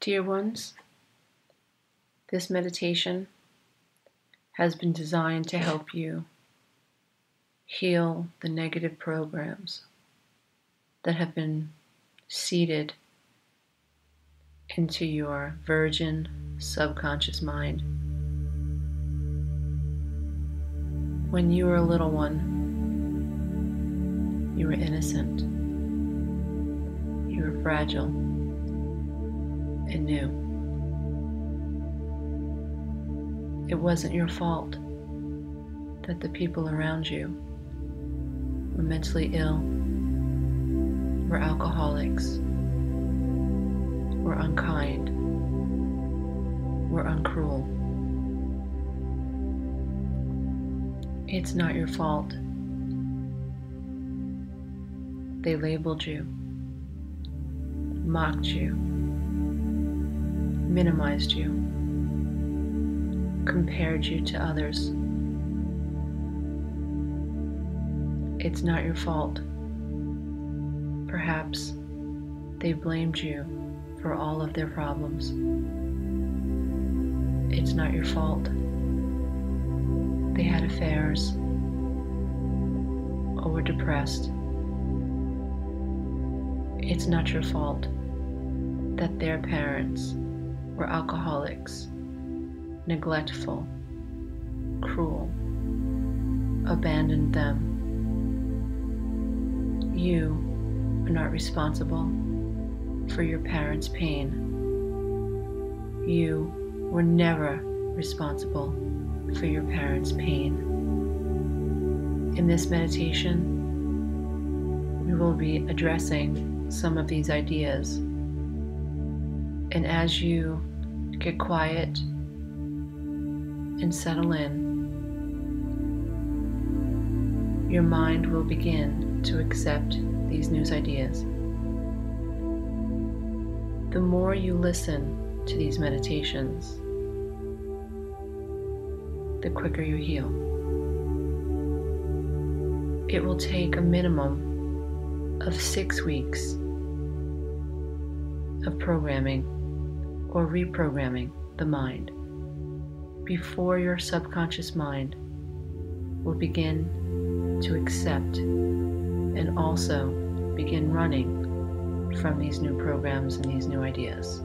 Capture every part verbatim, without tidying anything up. Dear ones, this meditation has been designed to help you heal the negative programs that have been seeded into your virgin subconscious mind. When you were a little one, you were innocent, you were fragile and new. It wasn't your fault that the people around you were mentally ill, were alcoholics, were unkind, were uncruel. It's not your fault. They labeled you, mocked you, minimized you, compared you to others. It's not your fault. Perhaps they blamed you for all of their problems. It's not your fault. They had affairs or were depressed. It's not your fault that their parents were alcoholics, neglectful, cruel, abandoned them. You are not responsible for your parents' pain. You were never responsible for your parents' pain. In this meditation, we will be addressing some of these ideas. And as you get quiet and settle in, your mind will begin to accept these new ideas. The more you listen to these meditations, the quicker you heal. It will take a minimum of six weeks of programming or reprogramming the mind before your subconscious mind will begin to accept and also begin running from these new programs and these new ideas.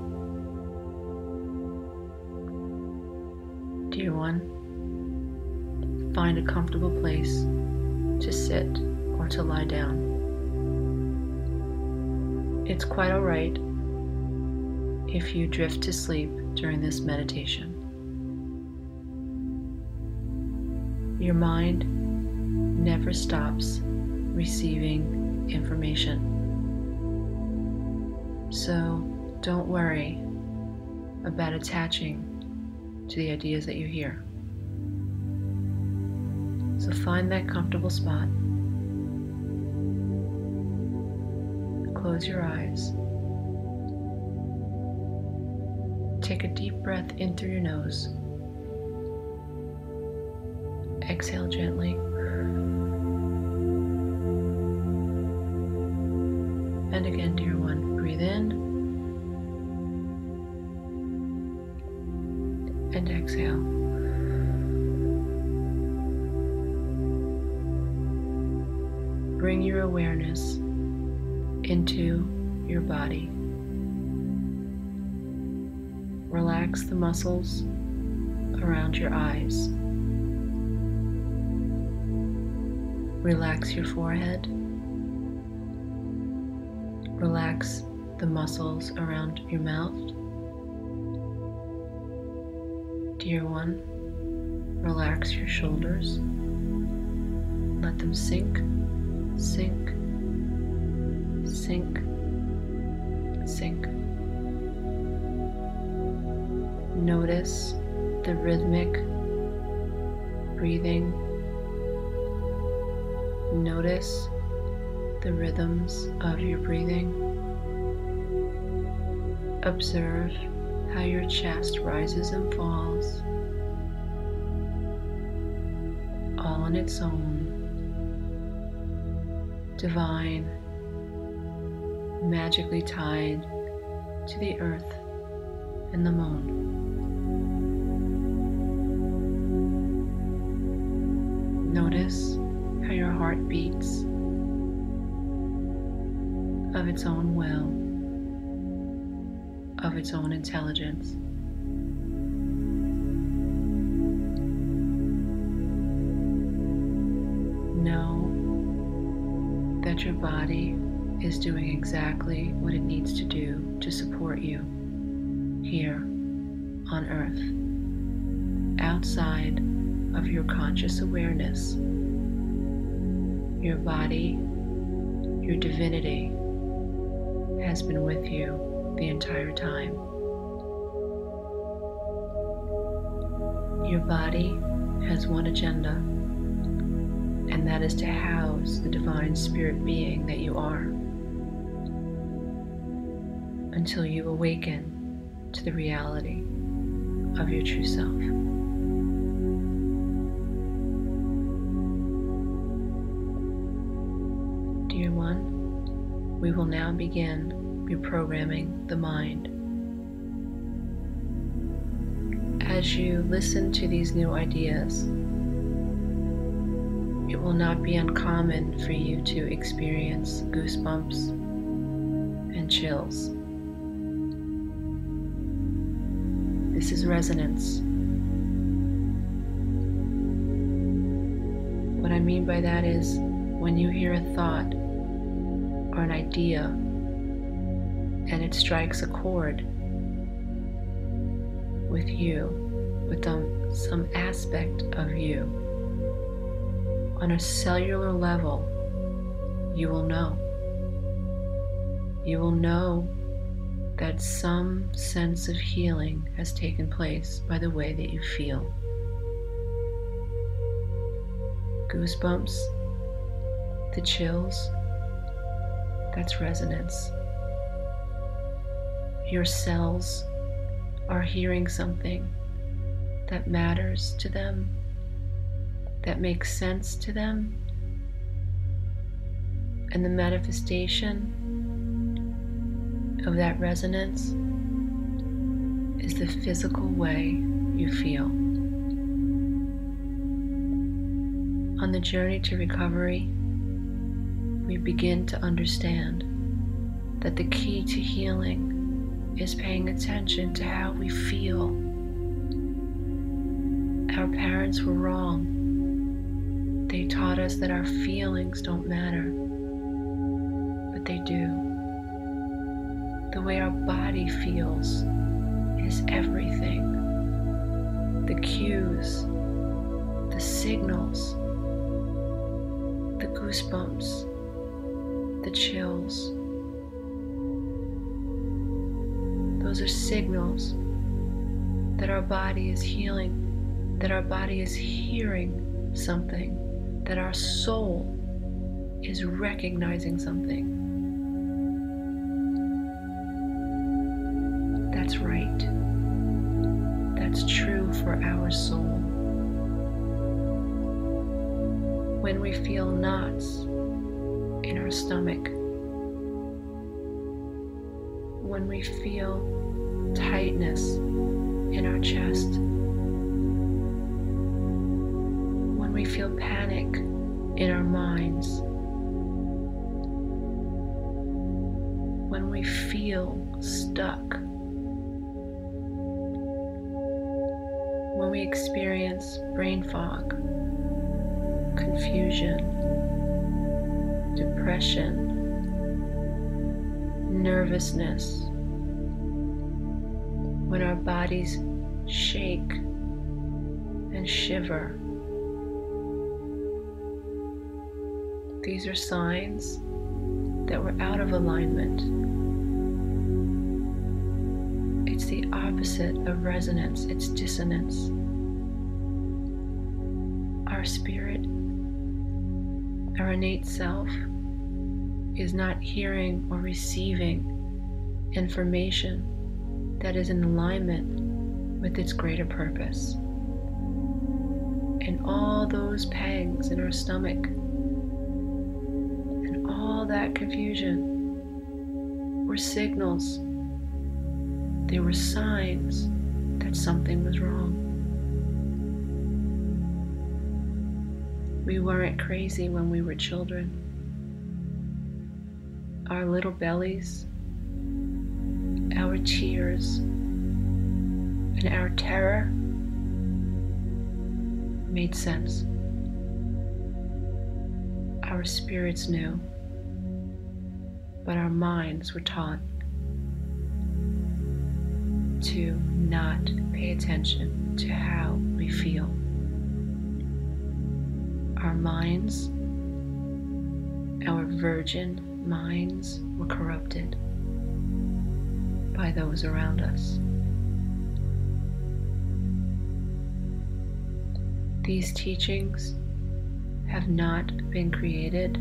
Dear one, find a comfortable place to sit or to lie down. It's quite all right if you drift to sleep during this meditation. Your mind never stops receiving information. So don't worry about attaching to the ideas that you hear. So find that comfortable spot. Close your eyes. Take a deep breath in through your nose. Exhale gently. And again, dear one. Breathe in and exhale. Bring your awareness into your body. Relax the muscles around your eyes. Relax your forehead. Relax the muscles around your mouth. Dear one, relax your shoulders. Let them sink, sink, sink, sink. Notice the rhythmic breathing. Notice the rhythms of your breathing. Observe how your chest rises and falls, all on its own, divine, magically tied to the earth and the moon. Notice how your heart beats of its own will, of its own intelligence. Know that your body is doing exactly what it needs to do to support you here on Earth. Outside of your conscious awareness, your body, your divinity, has been with you the entire time. Your body has one agenda, and that is to house the divine spirit being that you are, until you awaken to the reality of your true self. Dear one, we will now begin reprogramming the mind. As you listen to these new ideas, it will not be uncommon for you to experience goosebumps and chills. This is resonance. What I mean by that is, when you hear a thought or an idea and it strikes a chord with you, with them, some aspect of you, on a cellular level, you will know. You will know that some sense of healing has taken place by the way that you feel. Goosebumps, the chills, that's resonance. Your cells are hearing something that matters to them, that makes sense to them, and the manifestation of that resonance is the physical way you feel. On the journey to recovery, we begin to understand that the key to healing is paying attention to how we feel. Our parents were wrong. They taught us that our feelings don't matter, but they do. The way our body feels is everything. The cues, the signals, the goosebumps, the chills. Those are signals that our body is healing, that our body is hearing something, that our soul is recognizing something. That's right. That's true for our soul. When we feel knots in our stomach, when we feel tightness in our chest, we feel panic in our minds, when we feel stuck, when we experience brain fog, confusion, depression, nervousness, when our bodies shake and shiver. These are signs that we're out of alignment. It's the opposite of resonance, it's dissonance. Our spirit, our innate self, is not hearing or receiving information that is in alignment with its greater purpose. And all those pangs in our stomach, that confusion, were signals They were signs that something was wrong. We weren't crazy when we were children. Our little bellies, our tears, and our terror made sense. Our spirits knew, but our minds were taught to not pay attention to how we feel. Our minds, our virgin minds, were corrupted by those around us. These teachings have not been created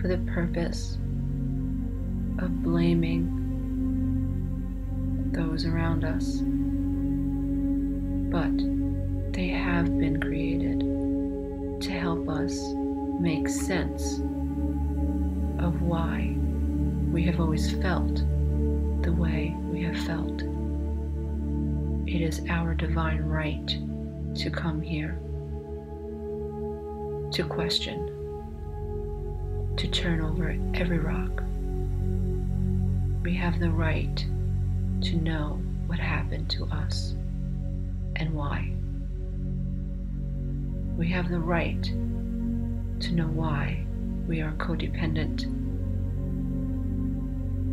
for the purpose of blaming those around us, but they have been created to help us make sense of why we have always felt the way we have felt. It is our divine right to come here, to question, to turn over every rock. We have the right to know what happened to us and why. We have the right to know why we are codependent.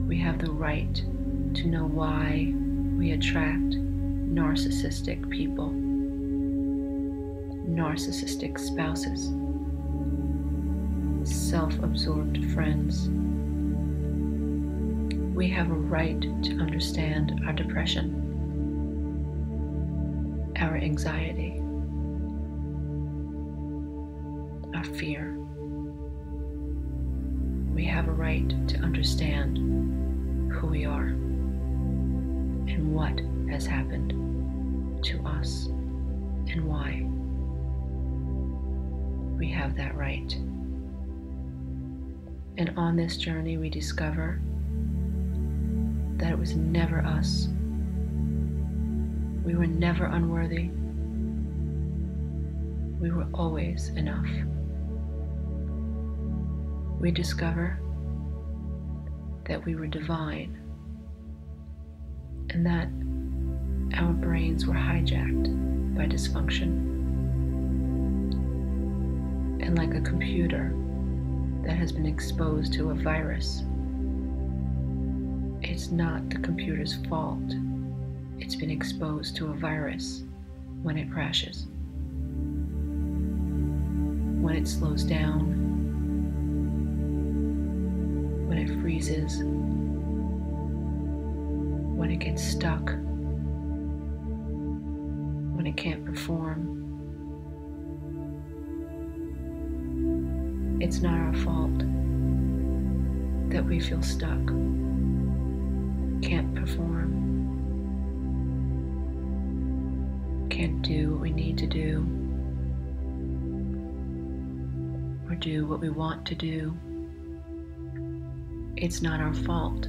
We have the right to know why we attract narcissistic people, narcissistic spouses, self-absorbed friends. We have a right to understand our depression, our anxiety, our fear. We have a right to understand who we are and what has happened to us and why. We have that right. And on this journey, we discover that it was never us. We were never unworthy. We were always enough. We discover that we were divine and that our brains were hijacked by dysfunction. And like a computer that has been exposed to a virus, it's not the computer's fault it's been exposed to a virus when it crashes, when it slows down, when it freezes, when it gets stuck, when it can't perform. It's not our fault that we feel stuck, can't perform, can't do what we need to do, or do what we want to do. It's not our fault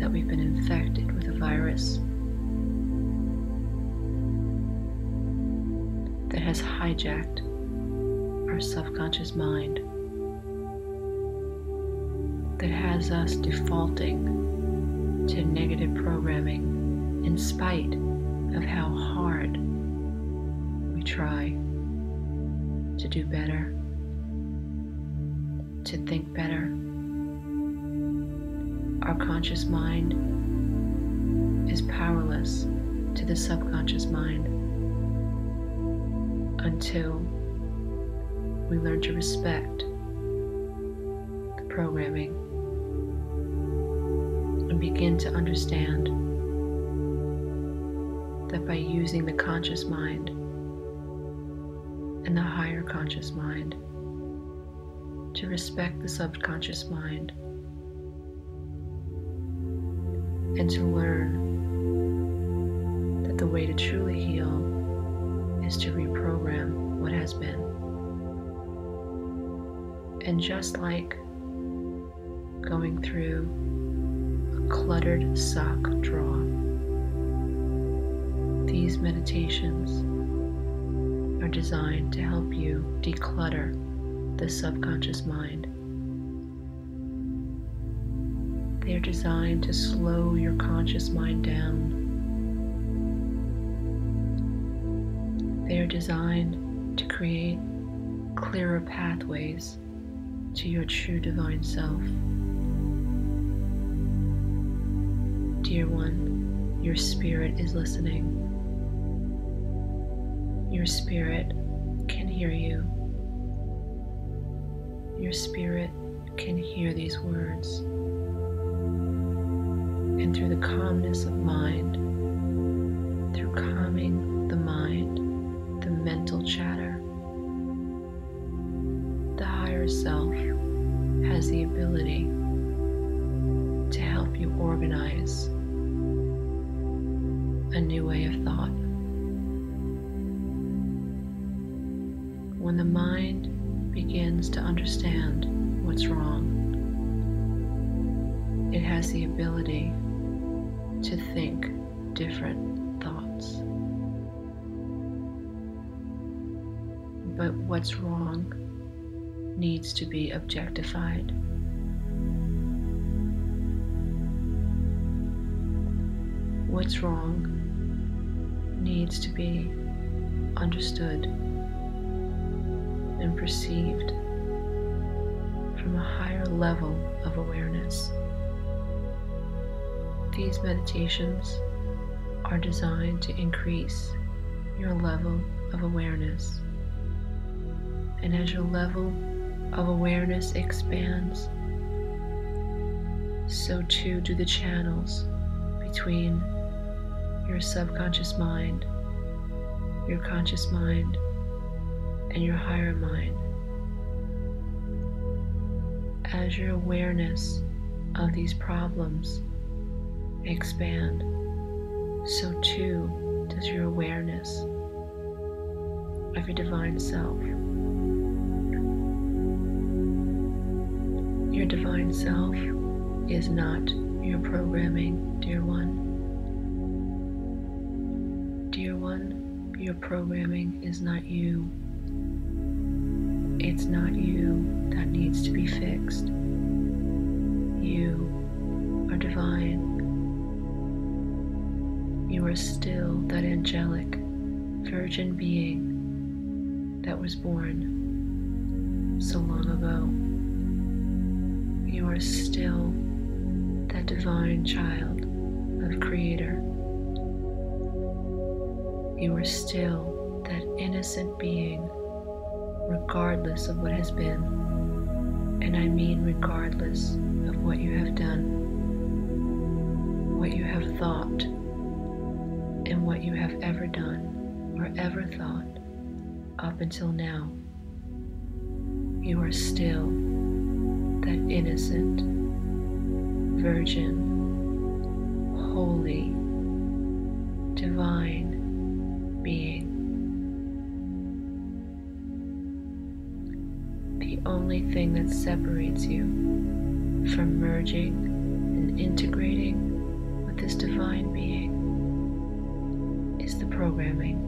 that we've been infected with a virus that has hijacked our subconscious mind, that has us defaulting to negative programming in spite of how hard we try to do better, to think better. Our conscious mind is powerless to the subconscious mind until we learn to respect the programming and begin to understand that by using the conscious mind and the higher conscious mind to respect the subconscious mind and to learn that the way to truly heal is to reprogram what has been. And just like going through a cluttered sock drawer. These meditations are designed to help you declutter the subconscious mind. They are designed to slow your conscious mind down. They are designed to create clearer pathways to your true divine self. Dear one, your spirit is listening. Your spirit can hear you. Your spirit can hear these words. And through the calmness of mind, through calming the mind, the mental chatter, the higher self has the ability to help you organize a new way of thought. When the mind begins to understand what's wrong, it has the ability to think different thoughts. But what's wrong needs to be objectified. What's wrong needs to be understood and perceived from a higher level of awareness. These meditations are designed to increase your level of awareness. And as your level of awareness expands, so too do the channels between your subconscious mind, your conscious mind, and your higher mind. As your awareness of these problems expand, so too does your awareness of your divine self. Your divine self is not your programming, dear one. Dear one, your programming is not you. It's not you that needs to be fixed. You are divine. You are still that angelic, virgin being that was born so long ago. You are still that divine child of Creator. You are still that innocent being, regardless of what has been, and I mean regardless of what you have done, what you have thought, and what you have ever done or ever thought up until now. You are still that innocent, virgin, holy, divine being. The only thing that separates you from merging and integrating with this divine being is the programming.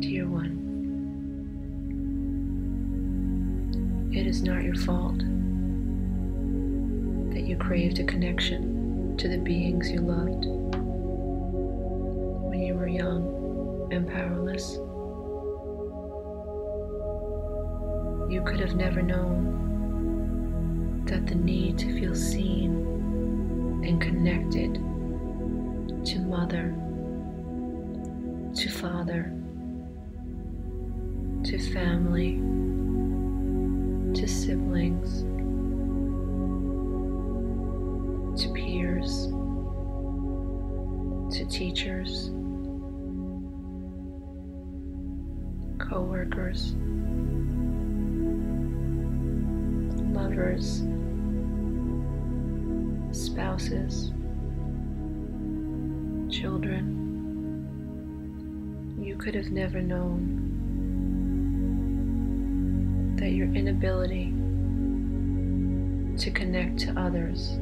Dear one, it is not your fault that you craved a connection to the beings you loved when you were young and powerless. You could have never known that the need to feel seen and connected to mother, to father, to family, to siblings, to peers, to teachers, co-workers, lovers, spouses, children. You could have never known that your inability to connect to others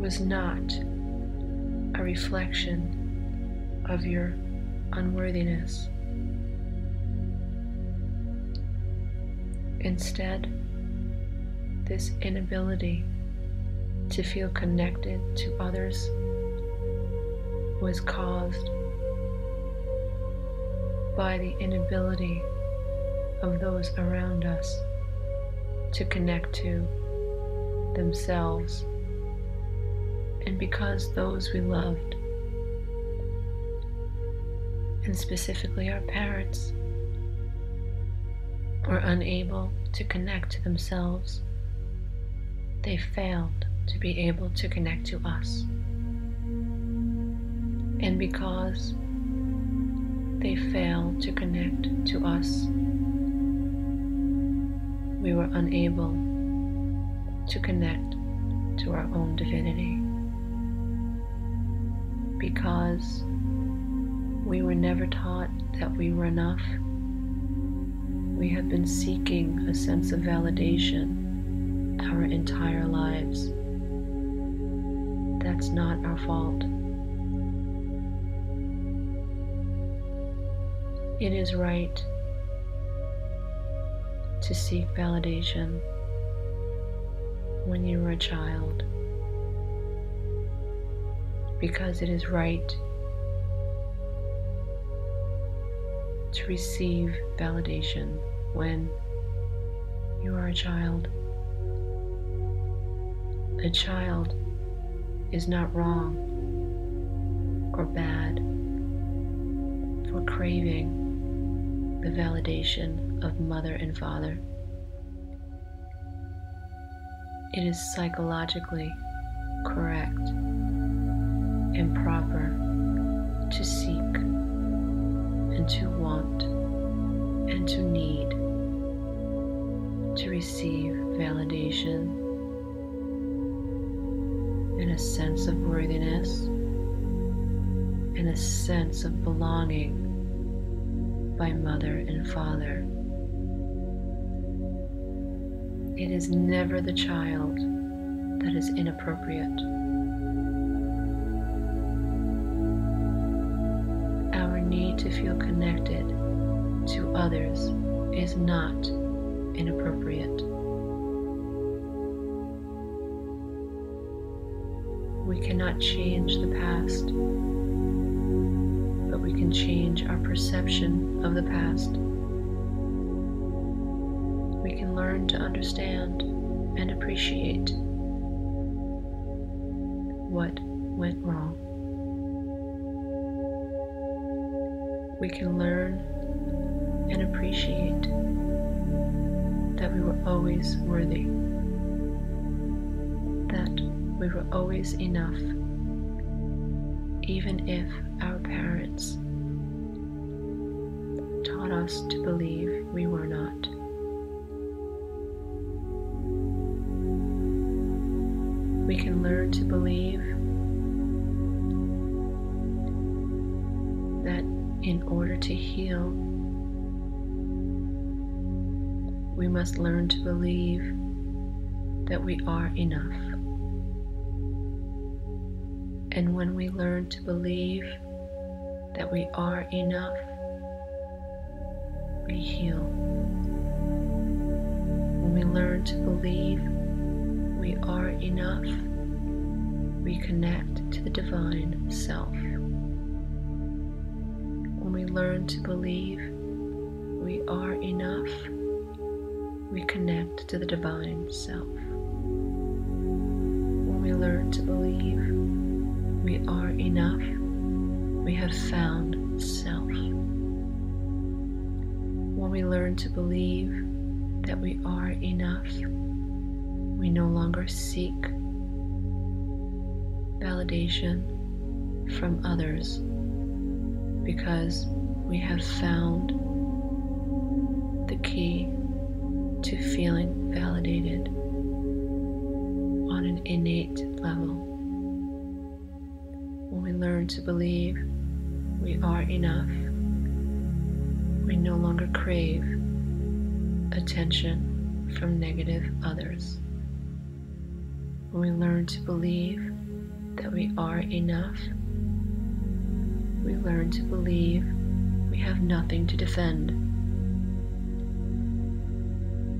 was not a reflection of your unworthiness. Instead, this inability to feel connected to others was caused by the inability of those around us to connect to themselves, and because those we loved, and specifically our parents, were unable to connect to themselves, they failed to be able to connect to us. And because they failed to connect to us, we were unable to connect to our own divinity, because we were never taught that we were enough. We have been seeking a sense of validation our entire lives. That's not our fault. It is right to seek validation when you were a child, because it is right to receive validation when you are a child. A child is not wrong or bad for craving the validation of mother and father. It is psychologically correct and proper to seek and to want and to need to receive validation and a sense of worthiness and a sense of belonging by mother and father. It is never the child that is inappropriate. Our need to feel connected to others is not inappropriate. We cannot change the past, but we can change our perception of the past. We can learn to understand and appreciate what went wrong. We can learn and appreciate that we were always worthy, that we were always enough, even if our parents taught us to believe we were not. We can learn to believe that in order to heal, we must learn to believe that we are enough. And when we learn to believe that we are enough, we heal. When we learn to believe we are enough, we connect to the divine self. When we learn to believe we are enough, we connect to the divine self. When we learn to believe we are enough, we have found self. When we learn to believe that we are enough, we no longer seek validation from others, because we have found the key to feeling validated on an innate level. When we learn to believe we are enough, we no longer crave attention from negative others. When we learn to believe that we are enough, we learn to believe we have nothing to defend.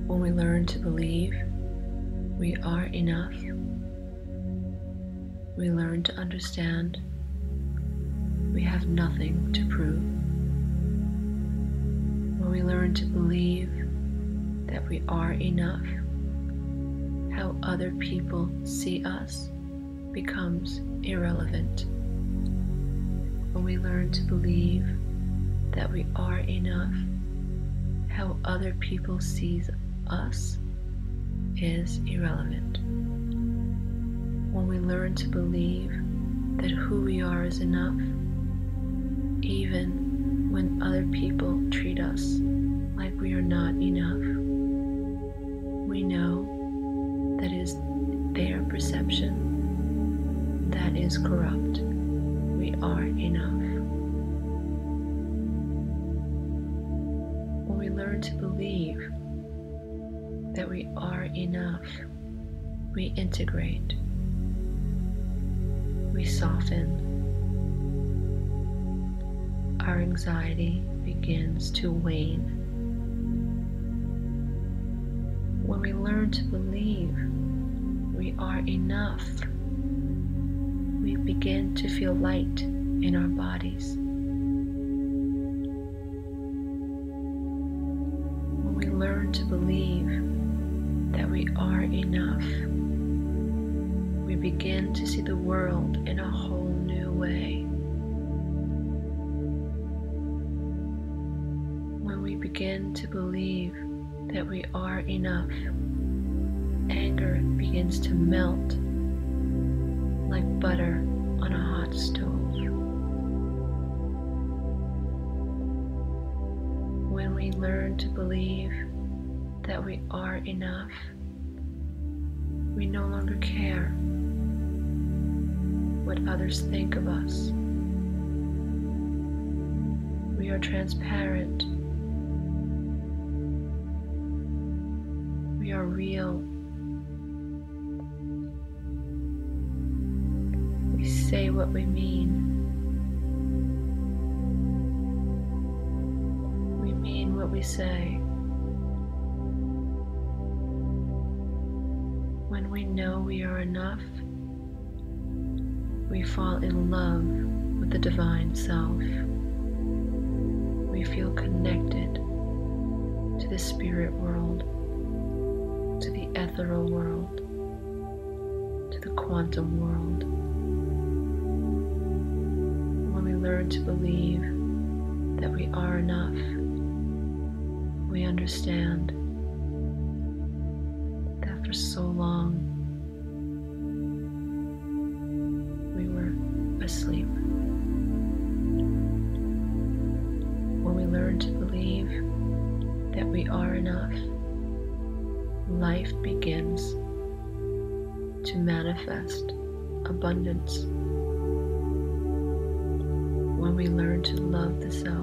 When we learn to believe we are enough, we learn to understand we have nothing to prove. When we learn to believe that we are enough, how other people see us becomes irrelevant. When we learn to believe that we are enough, how other people sees us is irrelevant. When we learn to believe that who we are is enough, even when other people treat us like we are not enough, we know that is their perception. That is corrupt. We are enough. When we learn to believe that we are enough, we integrate, we soften, our anxiety begins to wane. When we learn to believe we are enough, we begin to feel light in our bodies. When we learn to believe that we are enough, we begin to see the world in a whole new way. When we begin to believe that we are enough, anger begins to melt like butter on a hot stove. When we learn to believe that we are enough, we no longer care what others think of us. We are transparent. We are real. We say what we mean. We mean what we say. When we know we are enough, we fall in love with the divine self. We feel connected to the spirit world, to the ethereal world, to the quantum world. When we learn to believe that we are enough, we understand that for so long we were asleep. When we learn to believe that we are enough, life begins to manifest abundance. When we learn to love the self,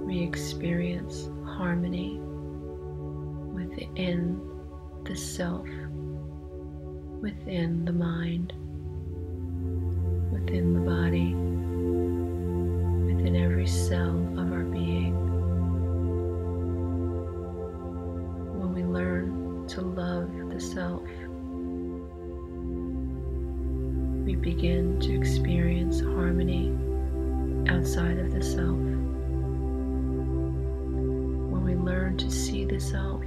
we experience harmony within the self, within the mind, within the body, within every cell of our being. To love the self, we begin to experience harmony outside of the self. When we learn to see the self,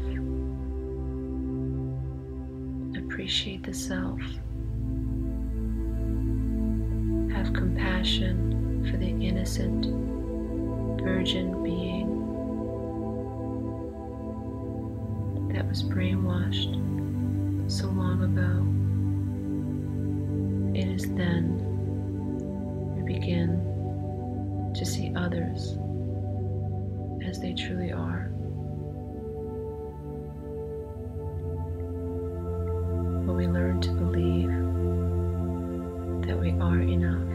appreciate the self, have compassion for the innocent, virgin being that was brainwashed so long ago, it is then we begin to see others as they truly are. When we learn to believe that we are enough,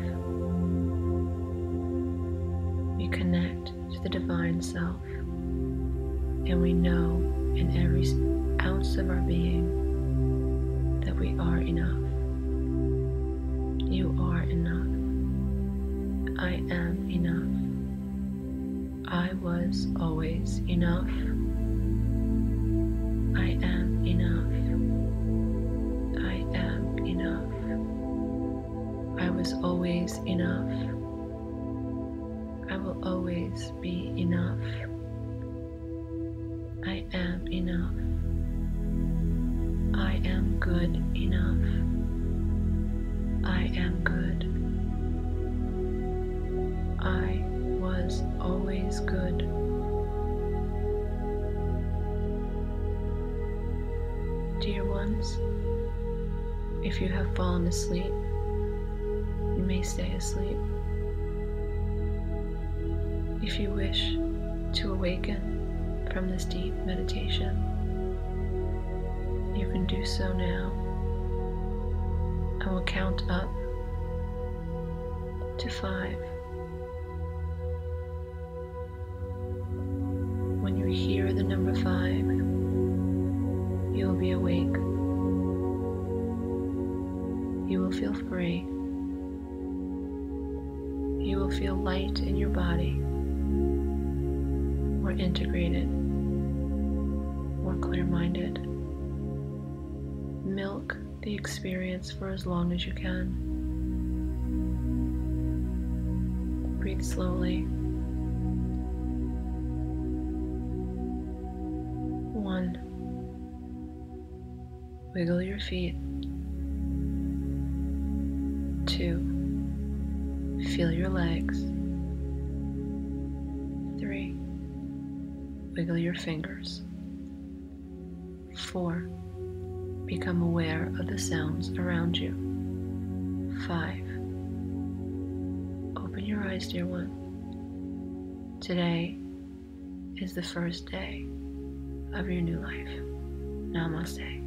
we connect to the divine self, and we know in every ounce of our being that we are enough. You are enough. I am enough. I was always enough. I am enough. I am enough. I was always enough. I will always be enough. I am enough. I am good enough. I am good. I was always good. Dear ones, if you have fallen asleep, you may stay asleep. If you wish to awaken from this deep meditation, you can do so now. I will count up to five. When you hear the number five, you will be awake. You will feel free. You will feel light in your body, or integrated, or clear-minded. Milk the experience for as long as you can. Breathe slowly. One. Wiggle your feet. Two. Feel your legs. Three. Wiggle your fingers. Four. Become aware of the sounds around you. Five. Open your eyes, dear one. Today is the first day of your new life. Namaste.